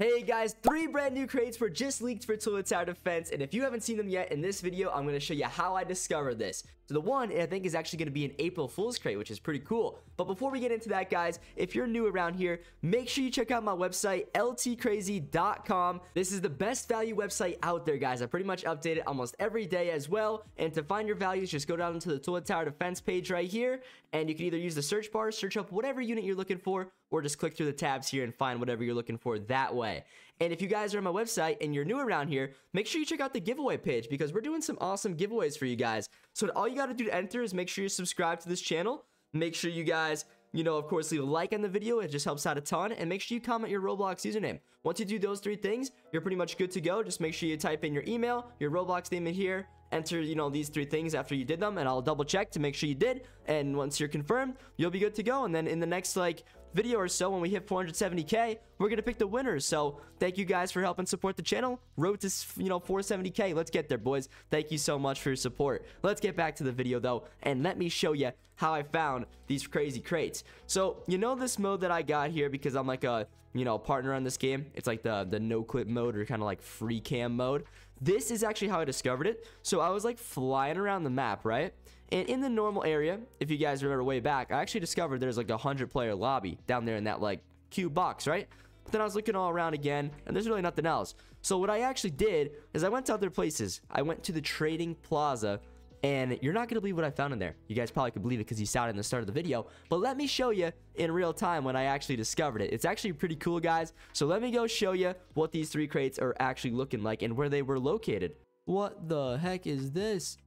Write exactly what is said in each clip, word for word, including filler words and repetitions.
Hey guys, three brand new crates were just leaked for Toilet Tower Defense, and if you haven't seen them yet, in this video I'm going to show you how I discovered this. So the one I think is actually going to be an April Fool's crate, which is pretty cool. But before we get into that, guys, if you're new around here, make sure you check out my website, L T crazy dot com. This is the best value website out there, guys. I pretty much update it almost every day as well. And to find your values, just go down into the Toilet Tower Defense page right here, and you can either use the search bar, search up whatever unit you're looking for, or just click through the tabs here and find whatever you're looking for that way. And if you guys are on my website and you're new around here, make sure you check out the giveaway page because we're doing some awesome giveaways for you guys. So all you got to do to enter is make sure you subscribe to this channel. Make sure you guys, you know, of course, leave a like on the video. It just helps out a ton. And make sure you comment your Roblox username. Once you do those three things, you're pretty much good to go. Just make sure you type in your email, your Roblox name in here. Enter, you know, these three things after you did them, and I'll double check to make sure you did. And once you're confirmed, you'll be good to go. And then in the next like video or so, when we hit four hundred seventy K, we're gonna pick the winners. So thank you guys for helping support the channel. Road to, you know, four seventy K. Let's get there, boys. Thank you so much for your support. Let's get back to the video though, and let me show you how I found these crazy crates. So you know this mode that I got here because I'm like a, you know, partner on this game. It's like the the no clip mode or kind of like free cam mode. This is actually how I discovered it. So I was like flying around the map, right? And in the normal area, if you guys remember way back, I actually discovered there's like a hundred player lobby down there in that like cube box, right? But then I was looking all around again, and there's really nothing else. So what I actually did is I went to other places. I went to the Trading Plaza, and you're not gonna believe what I found in there. You guys probably could believe it because you saw it in the start of the video, but let me show you in real time when I actually discovered it. It's actually pretty cool, guys. So let me go show you what these three crates are actually looking like and where they were located. What the heck is this?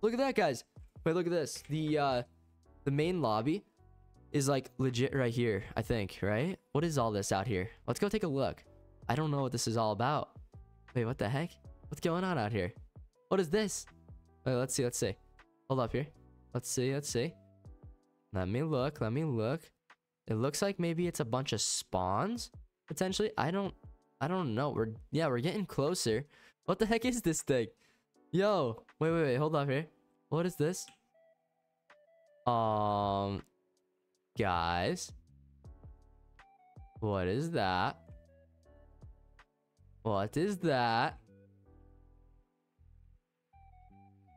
Look at that, guys. Wait, look at this. The uh the main lobby is like legit right here, I think, right? What is all this out here? Let's go take a look. I don't know what this is all about. Wait, what the heck? What's going on out here? What is this? Wait, let's see, let's see. Hold up here. Let's see, let's see. Let me look, let me look. It looks like maybe it's a bunch of spawns, potentially. I don't, I don't know. We're, yeah, we're getting closer. What the heck is this thing? Yo, wait, wait, wait, hold up here. What is this? Um, guys. What is that? What is that?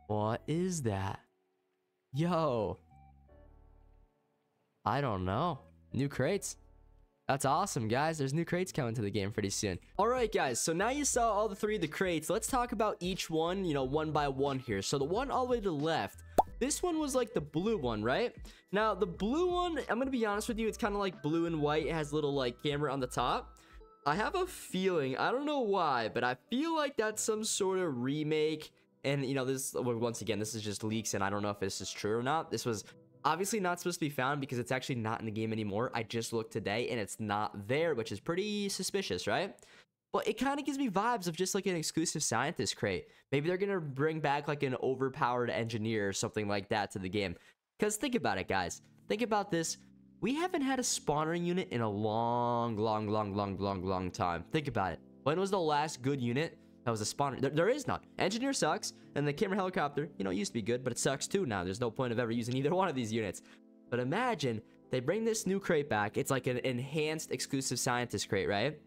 What is that? Yo. I don't know. New crates. That's awesome, guys. There's new crates coming to the game pretty soon. All right, guys. So now you saw all the three of the crates. Let's talk about each one, you know, one by one here. So the one all the way to the left, this one was like the blue one, right? Now, the blue one, I'm going to be honest with you, it's kind of like blue and white. It has a little like camera on the top. I have a feeling, I don't know why, but I feel like that's some sort of remake. And, you know, this, once again, this is just leaks, and I don't know if this is true or not. This was obviously not supposed to be found because it's actually not in the game anymore. I just looked today, and it's not there, which is pretty suspicious, right? But it kind of gives me vibes of just, like, an exclusive scientist crate. Maybe they're going to bring back, like, an overpowered engineer or something like that to the game. Because think about it, guys. Think about this. We haven't had a spawner unit in a long, long, long, long, long, long time. Think about it. When was the last good unit that was a spawner? There, there is none. Engineer sucks, and the camera helicopter, you know, used to be good, but it sucks too now. There's no point of ever using either one of these units. But imagine they bring this new crate back. It's like an enhanced exclusive scientist crate, right?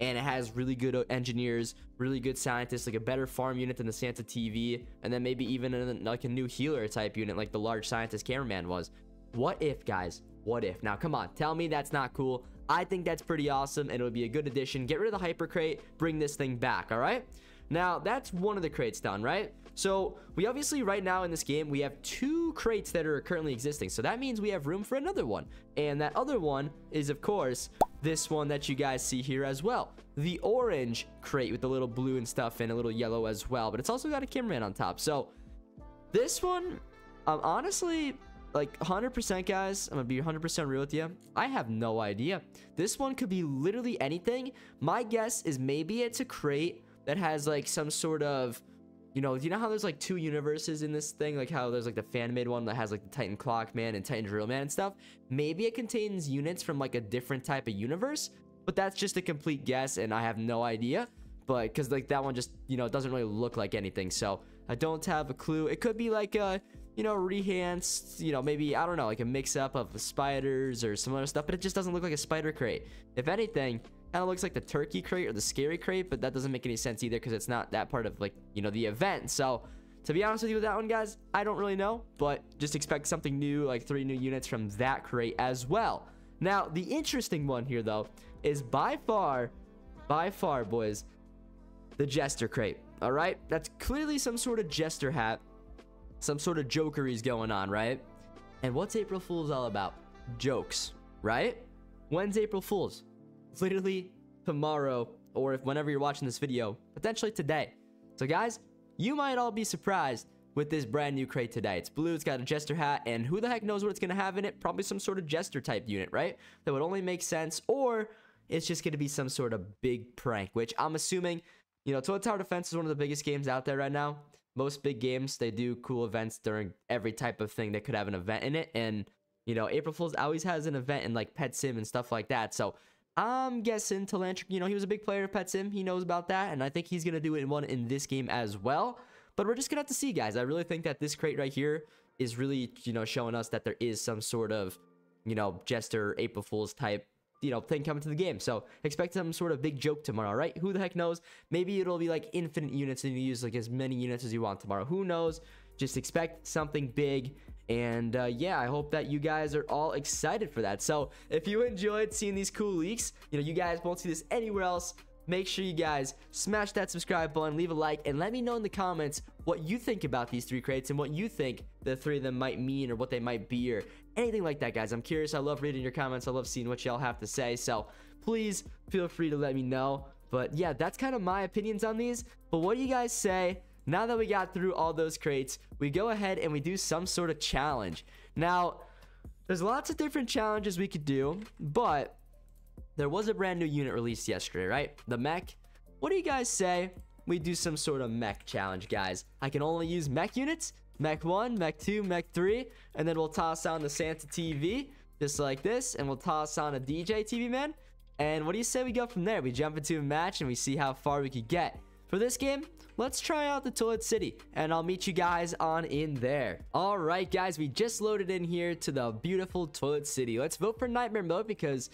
And it has really good engineers, really good scientists, like a better farm unit than the Santa T V, and then maybe even a, like a new healer type unit like the large scientist cameraman was. What if, guys? What if? Now, come on. Tell me that's not cool. I think that's pretty awesome, and it would be a good addition. Get rid of the hyper crate. Bring this thing back, all right? Now, that's one of the crates done, right? So, we obviously, right now in this game, we have two crates that are currently existing. So, that means we have room for another one. And that other one is, of course, this one that you guys see here as well. The orange crate with the little blue and stuff and a little yellow as well. But it's also got a cameraman on top. So, this one, um, honestly, like one hundred percent, guys, I'm gonna be one hundred percent real with you. I have no idea. This one could be literally anything. My guess is maybe it's a crate that has like some sort of, you know, you know how there's like two universes in this thing? Like how there's like the fan-made one that has like the Titan Clockman and Titan Drillman and stuff. Maybe it contains units from like a different type of universe, but that's just a complete guess and I have no idea. But because like that one just, you know, it doesn't really look like anything. So I don't have a clue. It could be like a, you know, rehanced, you know, maybe, I don't know, like a mix-up of spiders or some other stuff, but it just doesn't look like a spider crate. If anything, Kind of looks like the turkey crate or the scary crate, but that doesn't make any sense either because it's not that part of, like, you know, the event. So to be honest with you with that one, guys, I don't really know, but just expect something new, like three new units from that crate as well. Now, the interesting one here, though, is by far, by far, boys, the Jester crate. All right? That's clearly some sort of Jester hat, some sort of jokeries going on, right? And what's April Fool's all about? Jokes, right? When's April Fool's? Literally tomorrow, or if whenever you're watching this video, potentially today. So guys, you might all be surprised with this brand new crate today. It's blue, it's got a Jester hat, and who the heck knows what it's gonna have in it? Probably some sort of Jester type unit, right? That would only make sense, or it's just gonna be some sort of big prank, which I'm assuming, you know, Toilet Tower Defense is one of the biggest games out there right now. Most big games, they do cool events during every type of thing that could have an event in it, and, you know, April Fool's always has an event in, like, Pet Sim and stuff like that, so I'm guessing Telanthric, you know, he was a big player of Pet Sim. He knows about that, and I think he's going to do it in one in this game as well. But we're just going to have to see, guys. I really think that this crate right here is really, you know, showing us that there is some sort of, you know, Jester, April Fool's type, you know, thing coming to the game. So expect some sort of big joke tomorrow, right? Who the heck knows? Maybe it'll be like infinite units and you use like as many units as you want tomorrow. Who knows? Just expect something big. And uh, yeah, I hope that you guys are all excited for that. So if you enjoyed seeing these cool leaks, you know, you guys won't see this anywhere else. Make sure you guys smash that subscribe button, leave a like, and let me know in the comments what you think about these three crates and what you think the three of them might mean or what they might be or anything like that, guys. I'm curious. I love reading your comments. I love seeing what y'all have to say. So please feel free to let me know. But yeah, that's kind of my opinions on these. But what do you guys say? Now that we got through all those crates, we go ahead and we do some sort of challenge. Now, there's lots of different challenges we could do, but there was a brand new unit released yesterday, right? The mech. What do you guys say we do some sort of mech challenge, guys? I can only use mech units, mech one, mech two, mech three, and then we'll toss on the Santa T V, just like this, and we'll toss on a D J T V man. And what do you say we go from there? We jump into a match and we see how far we could get. For this game, let's try out the Toilet City, and I'll meet you guys on in there. All right, guys, we just loaded in here to the beautiful Toilet City. Let's vote for Nightmare Mode because,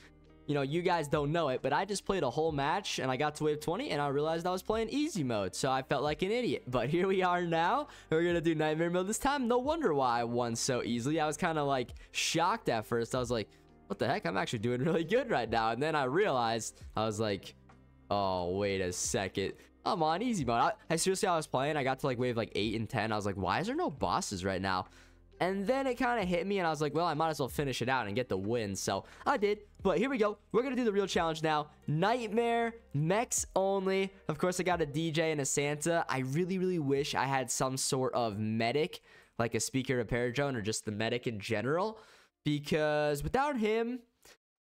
you know, you guys don't know it, but I just played a whole match, and I got to wave twenty, and I realized I was playing Easy Mode, so I felt like an idiot. But here we are now. We're going to do Nightmare Mode this time. No wonder why I won so easily. I was kind of, like, shocked at first. I was like, what the heck? I'm actually doing really good right now. And then I realized, I was like, oh, wait a second. I'm on Easy Mode. I, I seriously, I was playing. I got to like wave like eight and ten. I was like, why is there no bosses right now? And then it kind of hit me and I was like, well, I might as well finish it out and get the win. So I did. But here we go. We're going to do the real challenge now. Nightmare, mechs only. Of course, I got a D J and a Santa. I really, really wish I had some sort of medic, like a speaker repair drone or just the medic in general. Because without him,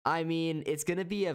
I mean, it's going to be a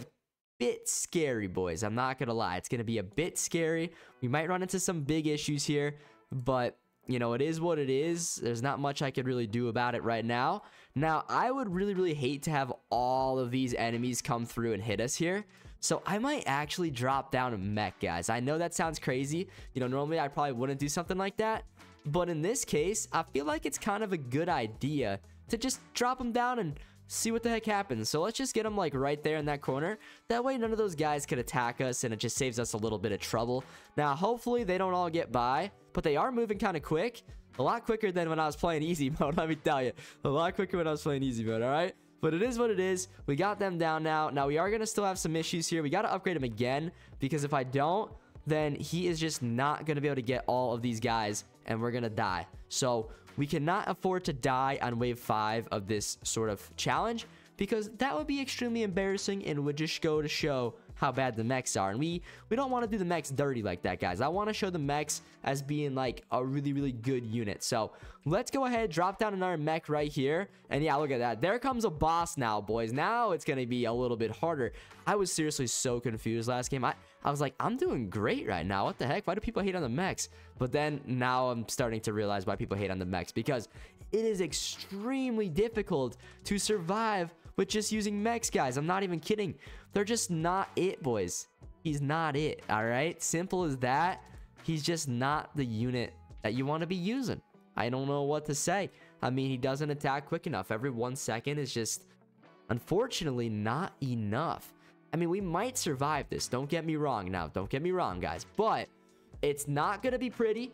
bit scary, boys. I'm not gonna lie, it's gonna be a bit scary. We might run into some big issues here, but you know, it is what it is. There's not much I could really do about it right now. Now, I would really really hate to have all of these enemies come through and hit us here, so I might actually drop down a mech, guys. I know that sounds crazy. You know, normally I probably wouldn't do something like that, but in this case I feel like it's kind of a good idea to just drop them down and see what the heck happens. So let's just get them like right there in that corner. That way none of those guys could attack us and it just saves us a little bit of trouble. Now hopefully they don't all get by, but they are moving kind of quick. A lot quicker than when I was playing Easy Mode, let me tell you. A lot quicker when I was playing Easy Mode, all right? But it is what it is. We got them down now. Now we are going to still have some issues here. We got to upgrade him again because if I don't, then he is just not going to be able to get all of these guys and we're going to die. So we cannot afford to die on wave five of this sort of challenge because that would be extremely embarrassing and would just go to show how bad the mechs are. And we, we don't want to do the mechs dirty like that, guys. I want to show the mechs as being like a really, really good unit. So let's go ahead, drop down another mech right here. And yeah, look at that. There comes a boss now, boys. Now it's going to be a little bit harder. I was seriously so confused last game. I, I was like, I'm doing great right now. What the heck? Why do people hate on the mechs? But then now I'm starting to realize why people hate on the mechs because it is extremely difficult to survive with just using mechs, guys. I'm not even kidding. They're just not it, boys. He's not it, all right? Simple as that. He's just not the unit that you want to be using. I don't know what to say. I mean, he doesn't attack quick enough. Every one second is just, unfortunately, not enough. I mean, we might survive this. Don't get me wrong now. Don't get me wrong, guys. But it's not going to be pretty.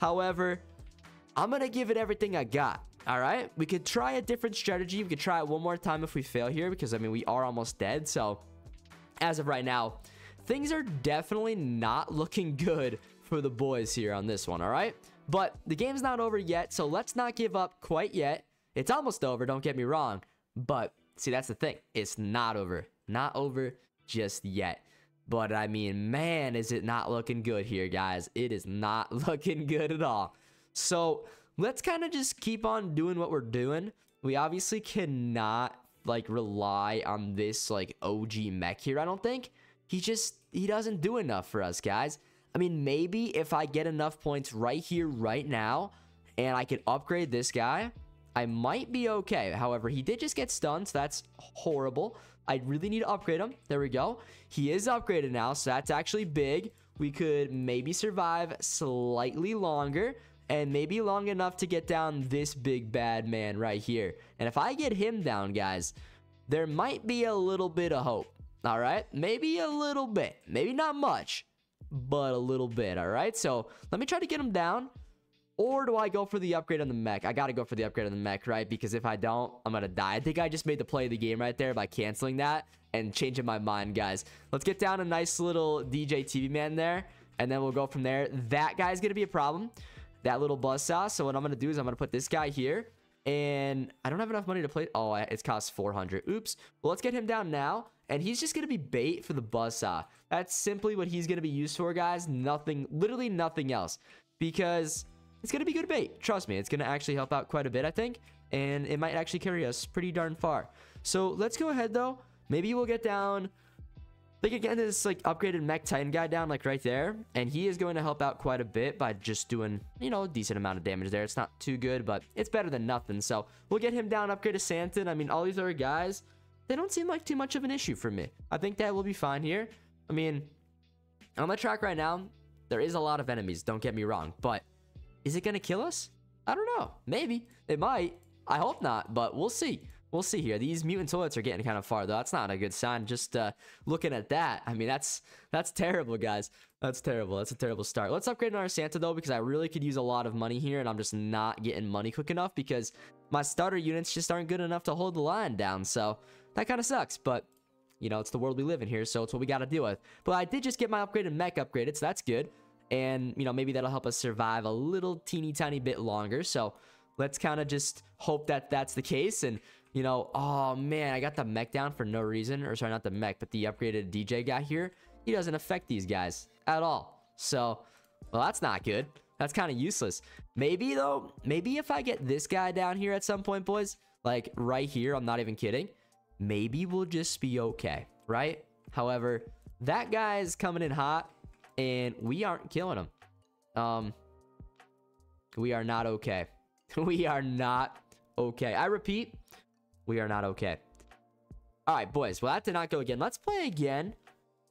However, I'm going to give it everything I got. All right? We could try a different strategy. We could try it one more time if we fail here because, I mean, we are almost dead. So, as of right now, things are definitely not looking good for the boys here on this one, all right? But the game's not over yet, so let's not give up quite yet. It's almost over, don't get me wrong. But, see, that's the thing. It's not over. Not over just yet. But, I mean, man, is it not looking good here, guys. It is not looking good at all. So, let's kind of just keep on doing what we're doing. We obviously cannot, like, rely on this, like, O G mech here, I don't think. He just, he doesn't do enough for us, guys. I mean, maybe if I get enough points right here, right now, and I can upgrade this guy, I might be okay. However, he did just get stunned, so that's horrible. I really need to upgrade him. There we go. He is upgraded now, so that's actually big. We could maybe survive slightly longer, and maybe long enough to get down this big bad man right here. And if I get him down, guys, there might be a little bit of hope. All right? Maybe a little bit. Maybe not much, but a little bit. All right? So let me try to get him down. Or do I go for the upgrade on the mech? I got to go for the upgrade on the mech, right? Because if I don't, I'm going to die. I think I just made the play of the game right there by canceling that and changing my mind, guys. Let's get down a nice little D J T V man there, and then we'll go from there. That guy's going to be a problem. That little buzzsaw. So what I'm going to do is I'm going to put this guy here, and I don't have enough money to play. Oh, it costs four hundred. Oops. Well, let's get him down now. And he's just going to be bait for the buzzsaw. That's simply what he's going to be used for, guys. Nothing, literally nothing else. Because it's going to be good bait. Trust me, it's going to actually help out quite a bit, I think. And it might actually carry us pretty darn far. So let's go ahead, though. Maybe we'll get down. They could get this, like, upgraded mech titan guy down, like, right there. And he is going to help out quite a bit by just doing, you know, a decent amount of damage there. It's not too good, but it's better than nothing. So we'll get him down, upgrade to Santon. I mean, all these other guys, they don't seem like too much of an issue for me. I think that will be fine here. I mean, on the track right now, there is a lot of enemies. Don't get me wrong. But is it going to kill us? I don't know. Maybe. It might. I hope not, but we'll see. We'll see here. These mutant toilets are getting kind of far, though. That's not a good sign. Just uh, looking at that. I mean, that's that's terrible, guys. That's terrible. That's a terrible start. Let's upgrade our Santa, though, because I really could use a lot of money here, and I'm just not getting money quick enough because my starter units just aren't good enough to hold the line down. So that kind of sucks, but, you know, it's the world we live in here, so it's what we got to deal with. But I did just get my upgraded mech upgraded, so that's good. And, you know, maybe that'll help us survive a little teeny tiny bit longer. So let's kind of just hope that that's the case. And, you know, oh, man, I got the mech down for no reason. Or sorry, not the mech, but the upgraded D J guy here. He doesn't affect these guys at all. So, well, that's not good. That's kind of useless. Maybe, though, maybe if I get this guy down here at some point, boys, like right here, I'm not even kidding, maybe we'll just be okay, right? However, that guy is coming in hot, and we aren't killing him. Um, we are not okay. We are not okay. I repeat, we are not okay. All right, boys. Well, that did not go again. Let's play again.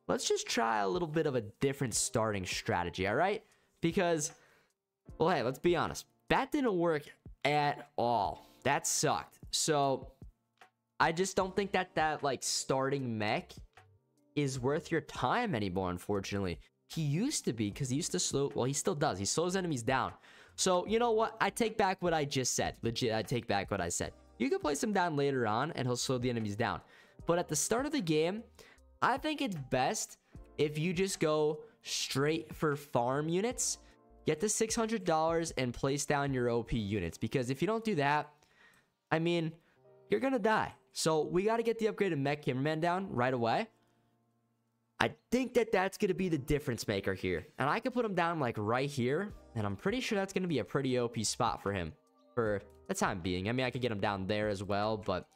Let's just try a little bit of a different starting strategy, all right? Because, well, hey, let's be honest. That didn't work at all. That sucked. So, I just don't think that that, like, starting mech is worth your time anymore, unfortunately. He used to be, because he used to slow... Well, he still does. He slows enemies down. So, you know what? I take back what I just said. Legit, I take back what I said. You can place him down later on, and he'll slow the enemies down. But at the start of the game, I think it's best if you just go straight for farm units, get the six hundred dollars, and place down your O P units. Because if you don't do that, I mean, you're going to die. So, we got to get the upgraded mech cameraman down right away. I think that that's going to be the difference maker here. And I could put him down, like, right here. And I'm pretty sure that's going to be a pretty O P spot for him for the time being. I mean, I could get him down there as well, but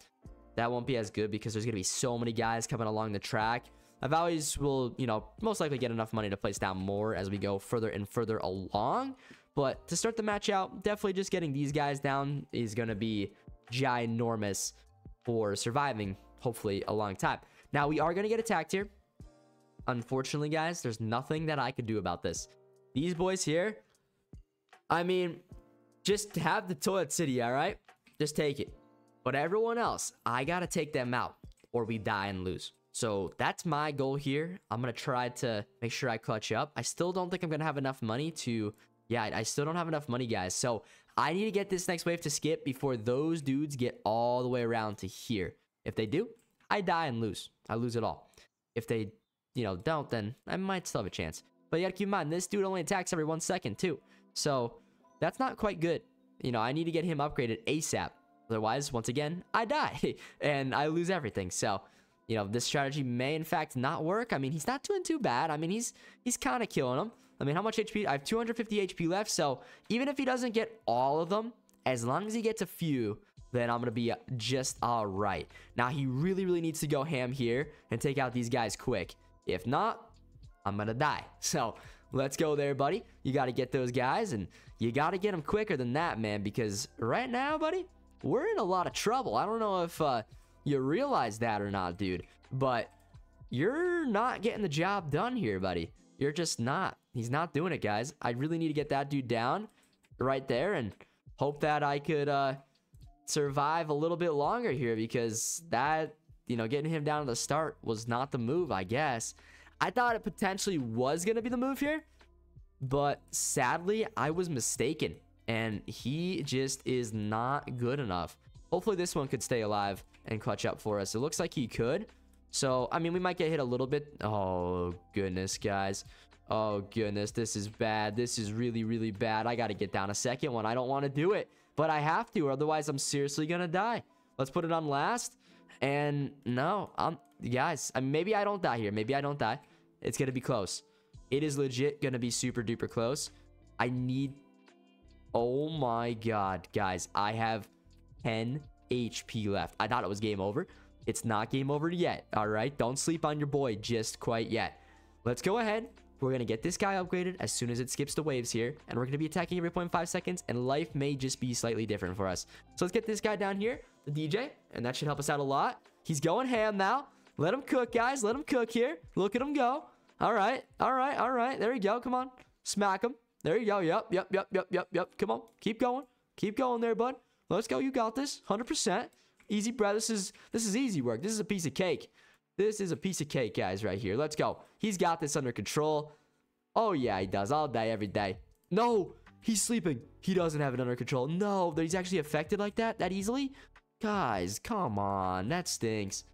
that won't be as good because there's going to be so many guys coming along the track. I've always will, you know, most likely get enough money to place down more as we go further and further along. But to start the match out, definitely just getting these guys down is going to be ginormous for surviving, hopefully, a long time. Now, we are going to get attacked here. Unfortunately, guys, there's nothing that I could do about this. These boys here, I mean, just have the Toilet City, all right? Just take it. But everyone else, I got to take them out or we die and lose. So that's my goal here. I'm going to try to make sure I catch up. I still don't think I'm going to have enough money to... Yeah, I still don't have enough money, guys. So I need to get this next wave to skip before those dudes get all the way around to here. If they do, I die and lose. I lose it all. If they, you know, don't, then I might still have a chance. But you gotta keep in mind, this dude only attacks every one second, too. So that's not quite good. You know, I need to get him upgraded ASAP. Otherwise, once again, I die and I lose everything. So, you know, this strategy may, in fact, not work. I mean, he's not doing too bad. I mean, he's he's kind of killing him. I mean, how much H P? I have two hundred fifty H P left. So even if he doesn't get all of them, as long as he gets a few, then I'm going to be just all right. Now, he really, really needs to go ham here and take out these guys quick. If not, I'm going to die. So let's go there, buddy. You got to get those guys, and you got to get them quicker than that, man, because right now, buddy, we're in a lot of trouble. I don't know if uh, you realize that or not, dude, but you're not getting the job done here, buddy. You're just not. He's not doing it, guys. I really need to get that dude down right there and hope that I could uh, survive a little bit longer here, because that, you know, getting him down to the start was not the move, I guess. I thought it potentially was going to be the move here, but sadly, I was mistaken, and he just is not good enough. Hopefully, this one could stay alive and clutch up for us. It looks like he could. So, I mean, we might get hit a little bit. Oh, goodness, guys. Oh, goodness. This is bad. This is really, really bad. I got to get down a second one. I don't want to do it, but I have to. Otherwise, I'm seriously going to die. Let's put it on last. And no, I'm, guys, I, maybe I don't die here. Maybe I don't die. It's going to be close. It is legit going to be super duper close. I need... Oh, my God, guys. I have ten H P left. I thought it was game over. It's not game over yet, all right? Don't sleep on your boy just quite yet. Let's go ahead. We're going to get this guy upgraded as soon as it skips the waves here, and we're going to be attacking every zero point five seconds, and life may just be slightly different for us. So let's get this guy down here, the D J, and that should help us out a lot. He's going ham now. Let him cook, guys. Let him cook here. Look at him go. All right, all right, all right. There you go. Come on. Smack him. There you go. Yep, yep, yep, yep, yep, yep. Come on. Keep going. Keep going there, bud. Let's go. You got this. one hundred percent. Easy, bro. This is this is easy work. This is a piece of cake. This is a piece of cake, guys, right here. Let's go. He's got this under control. Oh, yeah, he does. All day, every day. No, he's sleeping. He doesn't have it under control. No, he's actually affected like that, that easily? Guys, come on. That stinks.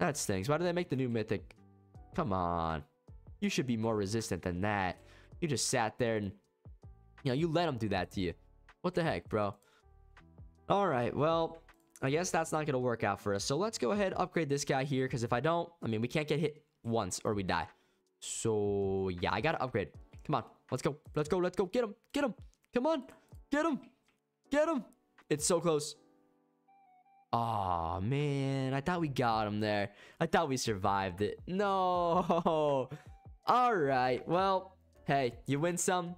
That stinks. Why did they make the new mythic? Come on. You should be more resistant than that. You just sat there and, you know, you let him do that to you. What the heck, bro? All right, well... I guess that's not going to work out for us. So let's go ahead, upgrade this guy here. Because if I don't, I mean, we can't get hit once or we die. So, yeah, I got to upgrade. Come on. Let's go. Let's go. Let's go. Get him. Get him. Come on. Get him. Get him. It's so close. Aw, man. I thought we got him there. I thought we survived it. No. All right. Well, hey, you win some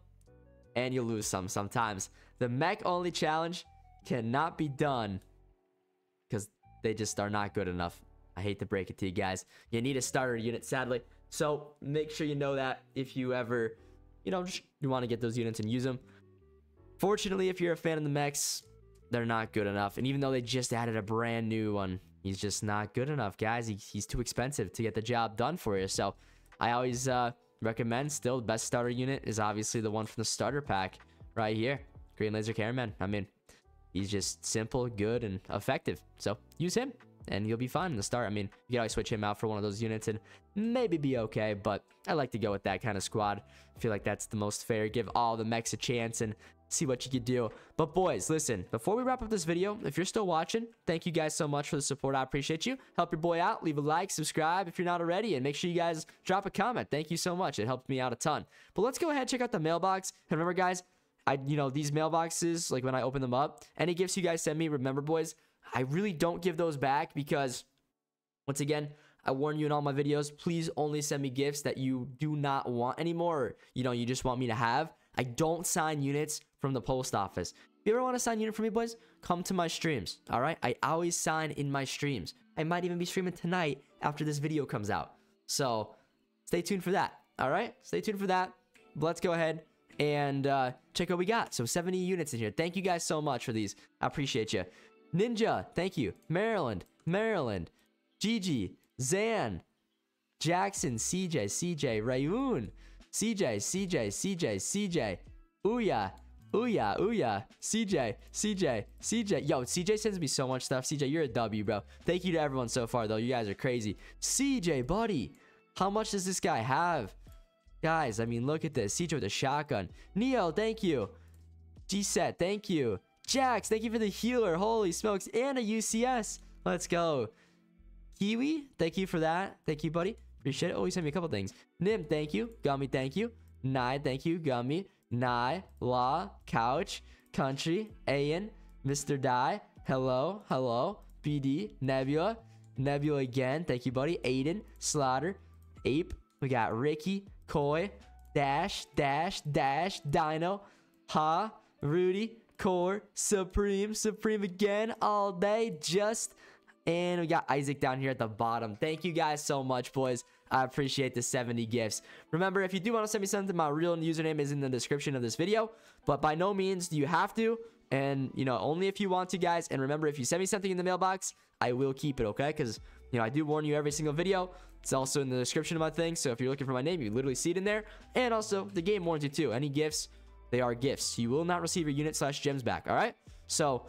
and you lose some sometimes. The mech only challenge cannot be done. They just are not good enough. I hate to break it to you guys. You need a starter unit, sadly. So make sure you know that if you ever, you know, just, you want to get those units and use them. Fortunately, if you're a fan of the mechs, they're not good enough. And even though they just added a brand new one, he's just not good enough, guys. He, he's too expensive to get the job done for you. So I always uh, recommend still the best starter unit is obviously the one from the starter pack right here. Green Laser Cameraman. I mean... He's just simple, good, and effective. So use him, and you'll be fine in the start. I mean, you can always switch him out for one of those units and maybe be okay, but I like to go with that kind of squad. I feel like that's the most fair. Give all the mechs a chance and see what you can do. But boys, listen, before we wrap up this video, if you're still watching, thank you guys so much for the support. I appreciate you. Help your boy out. Leave a like, subscribe if you're not already, and make sure you guys drop a comment. Thank you so much. It helped me out a ton. But let's go ahead, check out the mailbox. And remember, guys, I, you know, these mailboxes, like when I open them up, any gifts you guys send me, remember, boys, I really don't give those back because, once again, I warn you in all my videos, please only send me gifts that you do not want anymore, or, you know, you just want me to have. I don't sign units from the post office. If you ever want to sign a unit for me, boys, come to my streams, all right? I always sign in my streams. I might even be streaming tonight after this video comes out. So, stay tuned for that, all right? Stay tuned for that. Let's go ahead and uh check what we got. So seventy units in here. Thank you guys so much for these. I appreciate you. Ninja, thank you. Maryland, Maryland, Gigi, Zan, Jackson, C J, C J, Rayoon, CJ, CJ, CJ, CJ, Ouya, Ouya, Ouya, CJ, CJ, CJ. Yo, C J sends me so much stuff. C J, you're a W, bro. Thank you to everyone so far, though. You guys are crazy. C J, buddy, how much does this guy have? Guys, I mean, look at this. C J with a shotgun. Neo, thank you. G-Set, thank you. Jax, thank you for the healer. Holy smokes. And a U C S. Let's go. Kiwi, thank you for that. Thank you, buddy. Appreciate it. Oh, you sent me a couple things. Nim, thank you. Gummy, thank you. Nye, thank you. Gummy. Nye. Law. Couch. Country. Ayan. Mister Die. Hello. Hello. B D. Nebula. Nebula again. Thank you, buddy. Aiden. Slaughter. Ape. We got Ricky. Koi. Dash. Dash. Dash. Dino. Ha. Rudy. Core. Supreme. Supreme again. All day. Just. And we got Isaac down here at the bottom. Thank you guys so much, boys. I appreciate the seventy gifts. Remember, if you do want to send me something, my real username is in the description of this video. But by no means do you have to. And, you know, only if you want to, guys. And remember, if you send me something in the mailbox, I will keep it, okay? Because, you know, I do warn you every single video. It's also in the description of my thing. So if you're looking for my name, you literally see it in there. And also, the game warns you, too. Any gifts, they are gifts. You will not receive your unit slash gems back, all right? So...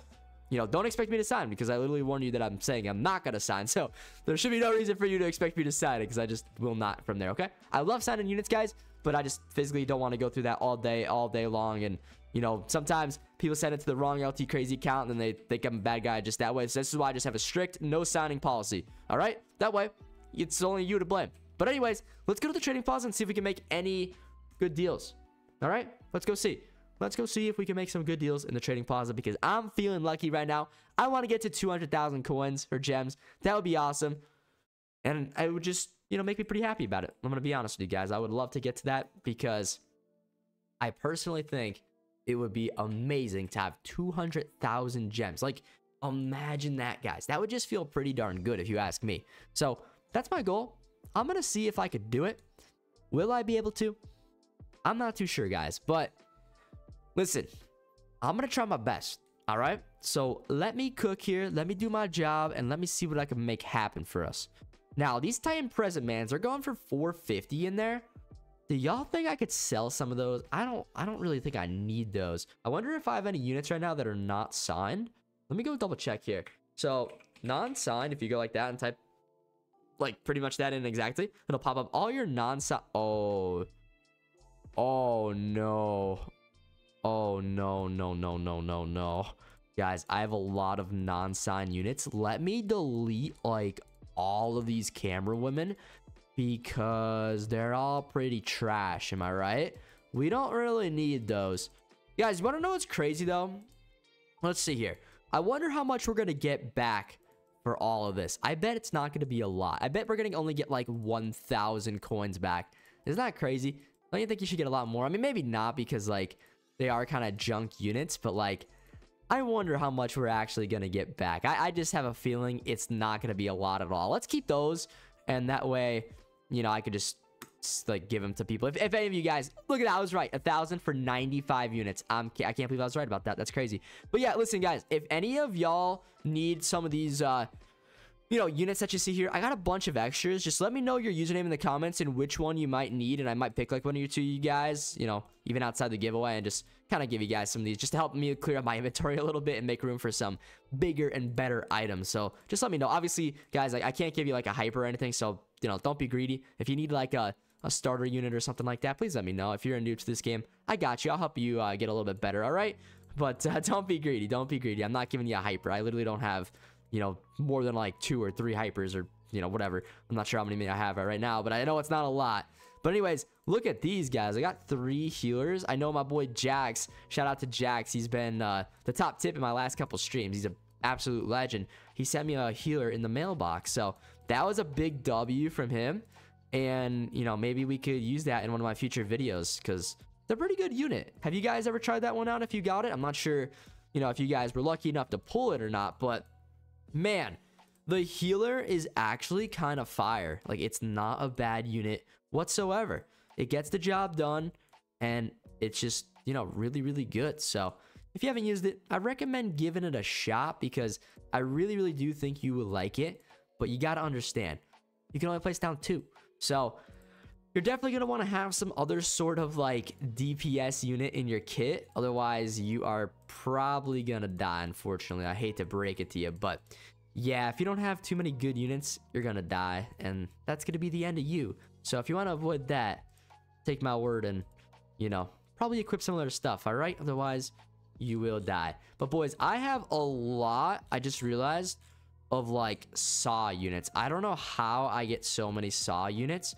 you know, don't expect me to sign because I literally warned you that I'm saying I'm not going to sign. So there should be no reason for you to expect me to sign it because I just will not from there, okay? I love signing units, guys, but I just physically don't want to go through that all day, all day long. And, you know, sometimes people send it to the wrong L T Crazy account and then they think I'm a bad guy just that way. So this is why I just have a strict no signing policy, all right? That way, it's only you to blame. But anyways, let's go to the trading plaza and see if we can make any good deals, all right? Let's go see. Let's go see if we can make some good deals in the trading plaza because I'm feeling lucky right now. I want to get to two hundred thousand coins or gems. That would be awesome. And it would just, you know, make me pretty happy about it. I'm going to be honest with you guys. I would love to get to that because I personally think it would be amazing to have two hundred thousand gems. Like, imagine that, guys. That would just feel pretty darn good if you ask me. So that's my goal. I'm going to see if I could do it. Will I be able to? I'm not too sure, guys, but... listen, I'm going to try my best, all right? So let me cook here, let me do my job, and let me see what I can make happen for us. Now, these Titan Present Mans are going for four fifty in there. Do y'all think I could sell some of those? I don't I don't really think I need those. I wonder if I have any units right now that are not signed. Let me go double check here. So, non-signed, if you go like that and type, like, pretty much that in exactly, it'll pop up all your non-signed. Oh. Oh, no. Oh, no, no, no, no, no, no. Guys, I have a lot of non-signed units. Let me delete, like, all of these camera women because they're all pretty trash. Am I right? We don't really need those. Guys, you want to know what's crazy, though? Let's see here. I wonder how much we're going to get back for all of this. I bet it's not going to be a lot. I bet we're going to only get, like, one thousand coins back. Isn't that crazy? Don't you think you should get a lot more? I mean, maybe not because, like... they are kind of junk units, but, like, I wonder how much we're actually going to get back. I, I just have a feeling it's not going to be a lot at all. Let's keep those, and that way, you know, I could just, like, give them to people. If, if any of you guys, look at that, I was right. one thousand for ninety-five units. I'm, I can't believe I was right about that. That's crazy. But, yeah, listen, guys, if any of y'all need some of these, uh, you know, units that you see here, I got a bunch of extras. Just let me know your username in the comments and which one you might need, and I might pick, like, one or two of you guys, you know, even outside the giveaway, and just kind of give you guys some of these just to help me clear up my inventory a little bit and make room for some bigger and better items. So just let me know. Obviously, guys, like, I can't give you, like, a hyper or anything, so, you know, don't be greedy. If you need, like, a, a starter unit or something like that, please let me know. If you're a noob to this game, I got you. I'll help you uh, get a little bit better, all right? But uh, don't be greedy. Don't be greedy. I'm not giving you a hyper. I literally don't have... you know, more than like two or three hypers or, you know, whatever. I'm not sure how many I have right now, but I know it's not a lot. But anyways, look at these guys. I got three healers. I know my boy Jax. Shout out to Jax. He's been uh, the top tip in my last couple streams. He's an absolute legend. He sent me a healer in the mailbox. So that was a big W from him. And, you know, maybe we could use that in one of my future videos because they're a pretty good unit. Have you guys ever tried that one out if you got it? I'm not sure, you know, if you guys were lucky enough to pull it or not, but... man, the healer is actually kind of fire. Like, it's not a bad unit whatsoever. It gets the job done, and it's just, you know, really, really good. So, if you haven't used it, I recommend giving it a shot because I really, really do think you will like it. But you got to understand, You can only place down two. So you're definitely going to want to have some other sort of like D P S unit in your kit. Otherwise, you are probably going to die, unfortunately. I hate to break it to you, but yeah, if you don't have too many good units, you're going to die. And that's going to be the end of you. So if you want to avoid that, take my word and, you know, probably equip similar stuff, all right? Otherwise, you will die. But boys, I have a lot, I just realized, of like saw units. I don't know how I get so many saw units.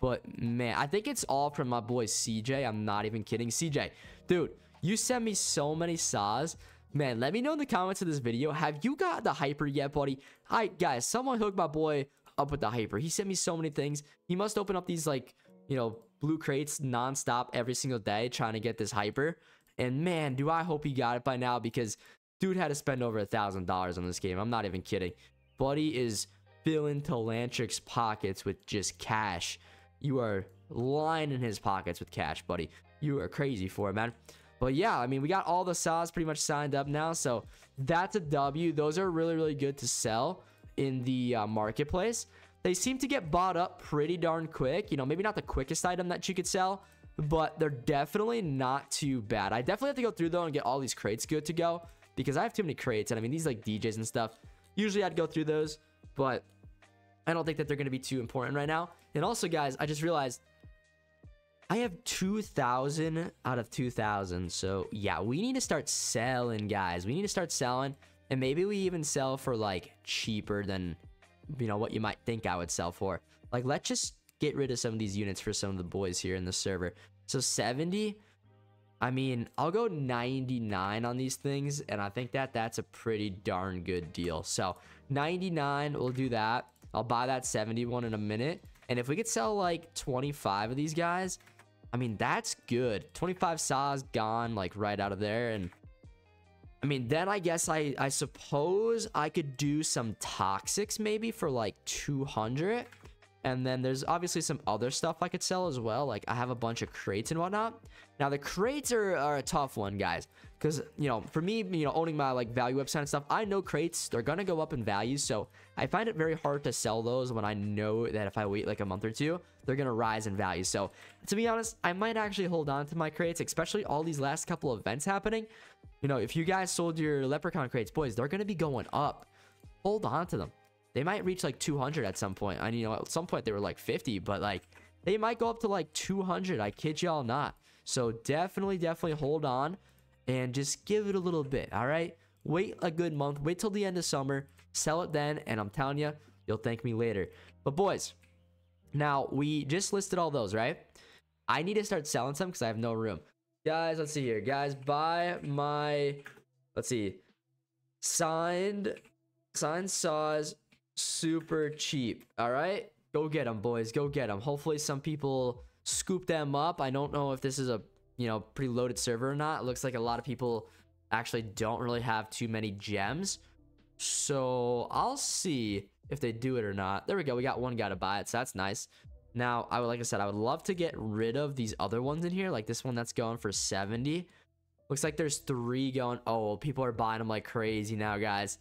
But, man, I think it's all from my boy C J. I'm not even kidding. C J, dude, you sent me so many saws. Man, let me know in the comments of this video. Have you got the hyper yet, buddy? All right, guys, someone hooked my boy up with the hyper. He sent me so many things. He must open up these, like, you know, blue crates nonstop every single day trying to get this hyper. And, man, do I hope he got it by now, because dude had to spend over a thousand dollars on this game. I'm not even kidding. Buddy is filling Telantric's pockets with just cash. You are lining his pockets with cash, buddy. You are crazy for it, man. But yeah, I mean, we got all the saws pretty much signed up now. So that's a W. Those are really, really good to sell in the uh, marketplace. They seem to get bought up pretty darn quick. You know, maybe not the quickest item that you could sell, but they're definitely not too bad. I definitely have to go through, though, and get all these crates good to go, because I have too many crates. And I mean, these like D Js and stuff, usually I'd go through those, but I don't think that they're going to be too important right now. And also, guys, I just realized I have two thousand out of two thousand. So, yeah, we need to start selling, guys. We need to start selling. And maybe we even sell for, like, cheaper than, you know, what you might think I would sell for. Like, let's just get rid of some of these units for some of the boys here in the server. So, seventy. I mean, I'll go ninety-nine on these things. And I think that that's a pretty darn good deal. So, ninety-nine, we'll do that. I'll buy that seventy-one in a minute. And if we could sell like twenty-five of these guys, I mean, that's good. twenty-five saws gone like right out of there. And I mean, then I guess I, I suppose I could do some toxics maybe for like two hundred. And then there's obviously some other stuff I could sell as well. Like I have a bunch of crates and whatnot. Now the crates are, are a tough one, guys. Because, you know, for me, you know, owning my like value website and stuff, I know crates, they're going to go up in value. So I find it very hard to sell those when I know that if I wait like a month or two, they're going to rise in value. So to be honest, I might actually hold on to my crates, especially all these last couple of events happening. You know, if you guys sold your leprechaun crates, boys, they're going to be going up. Hold on to them. They might reach like two hundred at some point. And, you know, at some point they were like fifty, but like they might go up to like two hundred. I kid y'all not. So definitely, definitely hold on and just give it a little bit. All right. Wait a good month. Wait till the end of summer. Sell it then. And I'm telling you, you'll thank me later. But boys, now we just listed all those, right? I need to start selling some because I have no room. Guys, let's see here. Guys, buy my, let's see, signed, signed saws. Super cheap. All right, go get them, boys, go get them. Hopefully some people scoop them up. I don't know if this is a, you know, pretty loaded server or not. It looks like a lot of people actually don't really have too many gems, so I'll see if they do it or not. There we go, we got one guy to buy it, so that's nice. Now I would, like I said, I would love to get rid of these other ones in here, like this one that's going for seventy. Looks like there's three going. Oh, people are buying them like crazy now, guys.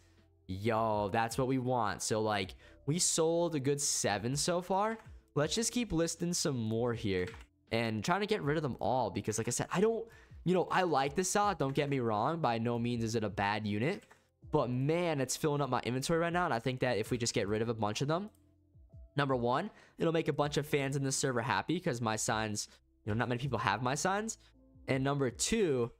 Yo, that's what we want. So like we sold a good seven so far. Let's just keep listing some more here and trying to get rid of them all, because like I said, I don't, you know, I like this saw, don't get me wrong, by no means is it a bad unit, but man, it's filling up my inventory right now. And I think that if we just get rid of a bunch of them, number one, it'll make a bunch of fans in this server happy, because my signs, you know, not many people have my signs. And number two,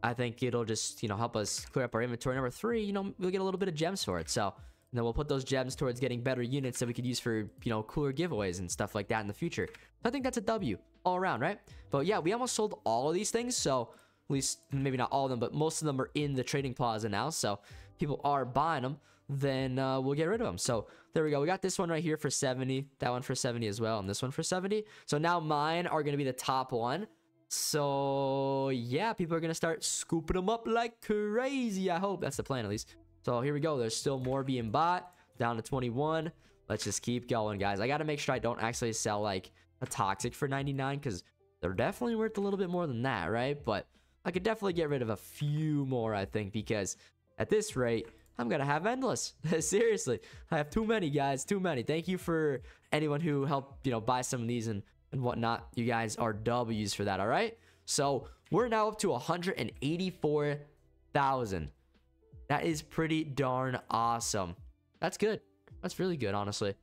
I think it'll just, you know, help us clear up our inventory. Number three, you know, we'll get a little bit of gems for it. So then we'll put those gems towards getting better units that we could use for, you know, cooler giveaways and stuff like that in the future. I think that's a W all around, right? But yeah, we almost sold all of these things. So at least maybe not all of them, but most of them are in the trading plaza now. So people are buying them, then uh, we'll get rid of them. So there we go. We got this one right here for seventy, that one for seventy as well, and this one for seventy. So now mine are going to be the top one. So yeah, people are gonna start scooping them up like crazy. I hope that's the plan, at least. So here we go, there's still more being bought, down to twenty-one. Let's just keep going, guys. I gotta make sure I don't actually sell like a toxic for ninety-nine, because they're definitely worth a little bit more than that, right? But I could definitely get rid of a few more, I think, because at this rate I'm gonna have endless. Seriously, I have too many, guys, too many. Thank you for anyone who helped, you know, buy some of these and and whatnot. You guys are W's for that. All right, so we're now up to one hundred eighty-four thousand. That is pretty darn awesome. That's good. That's really good, honestly.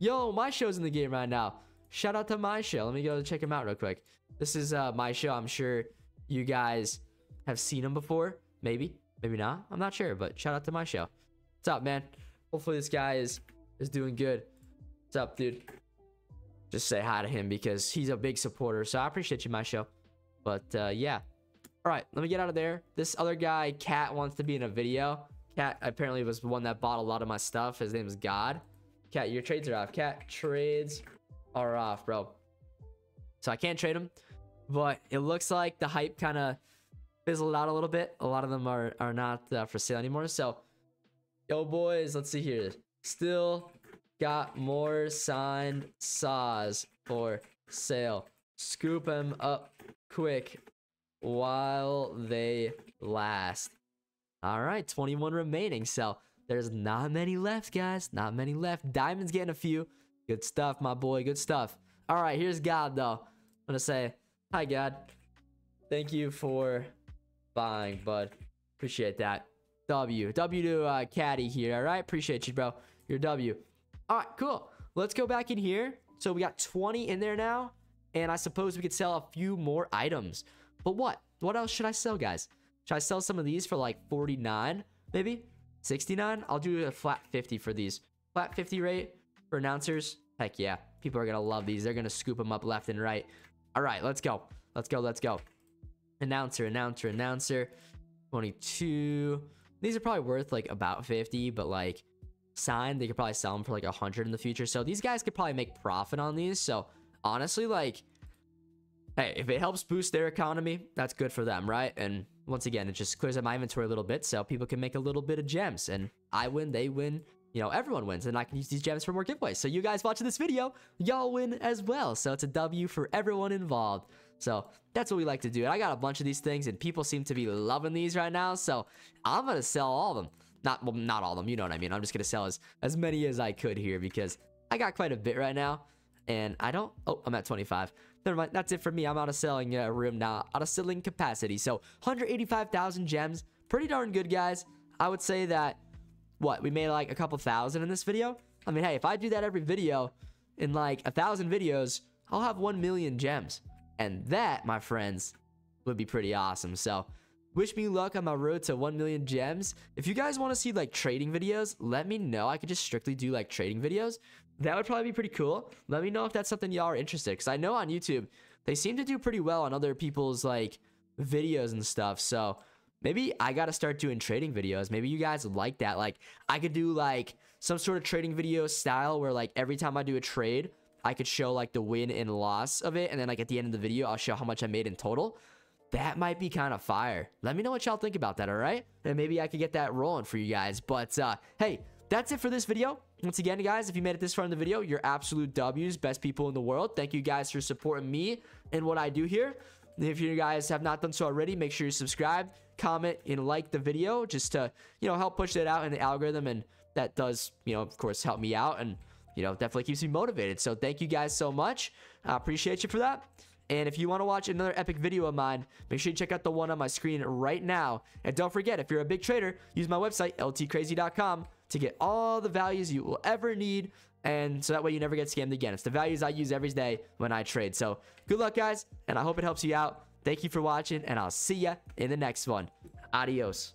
Yo, my show's in the game right now. Shout out to my show. Let me go check him out real quick. This is uh my show. I'm sure you guys have seen him before. Maybe, maybe not. I'm not sure, but shout out to my show. What's up, man? Hopefully this guy is is doing good. What's up, dude? Just say hi to him because he's a big supporter. So I appreciate you, my show. But uh yeah. All right, let me get out of there. This other guy, Cat, wants to be in a video. Cat apparently was the one that bought a lot of my stuff. His name is God. Cat, your trades are off. Cat, trades are off, bro. So I can't trade them, but it looks like the hype kind of fizzled out a little bit. A lot of them are are not uh, for sale anymore. So, yo, boys, let's see here. Still got more signed saws for sale. Scoop them up quick while they last. All right, twenty-one remaining. So there's not many left, guys. Not many left. Diamond's getting a few. Good stuff, my boy. Good stuff. All right, here's God, though. I'm going to say, hi, God. Thank you for buying, bud. Appreciate that. W. W to uh, Caddy here, all right? Appreciate you, bro. Your W. All right, cool. Let's go back in here. So we got twenty in there now, and I suppose we could sell a few more items. But what? What else should I sell, guys? Should I sell some of these for like forty-nine, maybe? sixty-nine? I'll do a flat fifty for these. Flat fifty rate for announcers. Heck yeah. People are going to love these. They're going to scoop them up left and right. All right, let's go. Let's go. Let's go. Announcer, announcer, announcer. twenty-two. These are probably worth like about fifty, but like signed, they could probably sell them for like one hundred in the future. So these guys could probably make profit on these. So honestly, like, hey, if it helps boost their economy, that's good for them, right? And once again, it just clears up my inventory a little bit so people can make a little bit of gems. And I win, they win. You know, everyone wins, and I can use these gems for more giveaways. So you guys watching this video, y'all win as well. So it's a W for everyone involved. So that's what we like to do. And I got a bunch of these things, and people seem to be loving these right now. So I'm going to sell all of them. Not, well, not all of them. You know what I mean? I'm just going to sell as, as many as I could here because I got quite a bit right now. And I don't... Oh, I'm at twenty-five. Never mind. That's it for me. I'm out of selling uh, room now. Out of selling capacity. So one hundred eighty-five thousand gems. Pretty darn good, guys. I would say that... What, we made like a couple thousand in this video? I mean, hey, if I do that every video, in like a thousand videos, I'll have one million gems. And that, my friends, would be pretty awesome. So wish me luck on my road to one million gems. If you guys want to see like trading videos, let me know. I could just strictly do like trading videos. That would probably be pretty cool. Let me know if that's something y'all are interested in, because I know on YouTube, they seem to do pretty well on other people's like videos and stuff. So maybe I gotta start doing trading videos. Maybe you guys like that. Like, I could do, like, some sort of trading video style where, like, every time I do a trade, I could show, like, the win and loss of it. And then, like, at the end of the video, I'll show how much I made in total. That might be kind of fire. Let me know what y'all think about that, all right? And maybe I could get that rolling for you guys. But, uh, hey, that's it for this video. Once again, guys, if you made it this far in the video, you're absolute W's, best people in the world. Thank you guys for supporting me and what I do here. If you guys have not done so already, make sure you subscribe, comment, and like the video just to, you know, help push that out in the algorithm. And that does, you know, of course, help me out and, you know, definitely keeps me motivated. So thank you guys so much. I appreciate you for that. And if you want to watch another epic video of mine, make sure you check out the one on my screen right now. And don't forget, if you're a big trader, use my website, L T crazy dot com, to get all the values you will ever need. And so that way you never get scammed again. It's the values I use every day when I trade. So good luck, guys, and I hope it helps you out. Thank you for watching, and I'll see you in the next one. Adios.